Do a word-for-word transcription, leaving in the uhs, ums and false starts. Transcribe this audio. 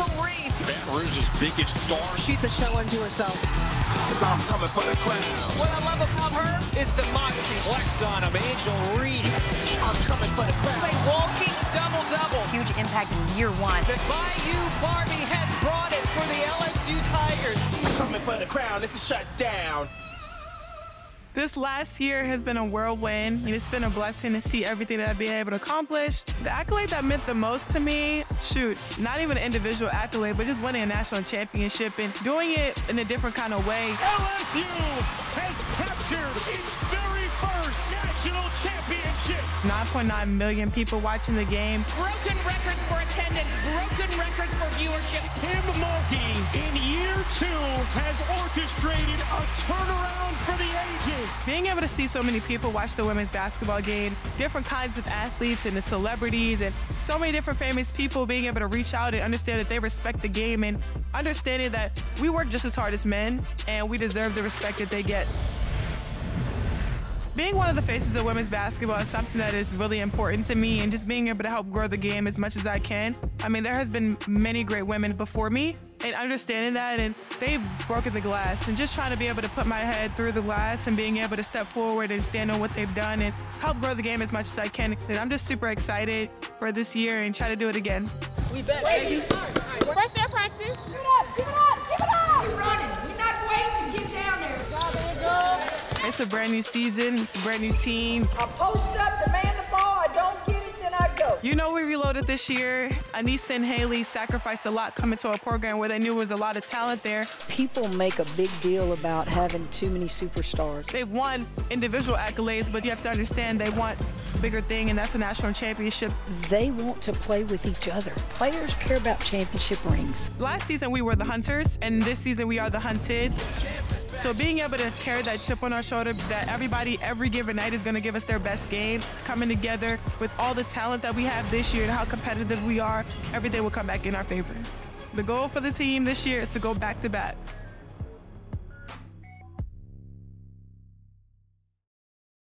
Angel Reese. Baton Rouge's biggest star. She's a show unto herself. Because I'm coming for the crown. What I love about her is the moxie. Flex on him, Angel Reese. I'm coming for the crown. It's a walking double-double. Huge impact in year one. The Bayou Barbie has brought it for the L S U Tigers. I'm coming for the crown. This is shut down. This last year has been a whirlwind, and it's been a blessing to see everything that I've been able to accomplish. The accolade that meant the most to me, shoot, not even an individual accolade, but just winning a national championship and doing it in a different kind of way. L S U has captured its very first national championship. nine point nine million people watching the game. Broken records for attendance, broken records for viewership. Kim Mulkey in year two has orchestrated a turnaround for the ages. Being able to see so many people watch the women's basketball game, different kinds of athletes and the celebrities and so many different famous people being able to reach out and understand that they respect the game and understanding that we work just as hard as men and we deserve the respect that they get. Being one of the faces of women's basketball is something that is really important to me, and just being able to help grow the game as much as I can. I mean, there has been many great women before me, and understanding that, and they've broken the glass, and just trying to be able to put my head through the glass and being able to step forward and stand on what they've done and help grow the game as much as I can. And I'm just super excited for this year and try to do it again. We bet, baby. First day of practice. Give it up, give it up, give it up. We're running. We're not waiting to get down there. It's a brand new season, it's a brand new team. I post up, demand the ball, I don't get it, then I go. You know we reloaded this year. Anissa and Haley sacrificed a lot coming to a program where they knew there was a lot of talent there. People make a big deal about having too many superstars. They've won individual accolades, but you have to understand they want a bigger thing, and that's a national championship. They want to play with each other. Players care about championship rings. Last season we were the hunters, and this season we are the hunted. So being able to carry that chip on our shoulder that everybody every given night is going to give us their best game, coming together with all the talent that we have this year and how competitive we are, everything will come back in our favor. The goal for the team this year is to go back to back.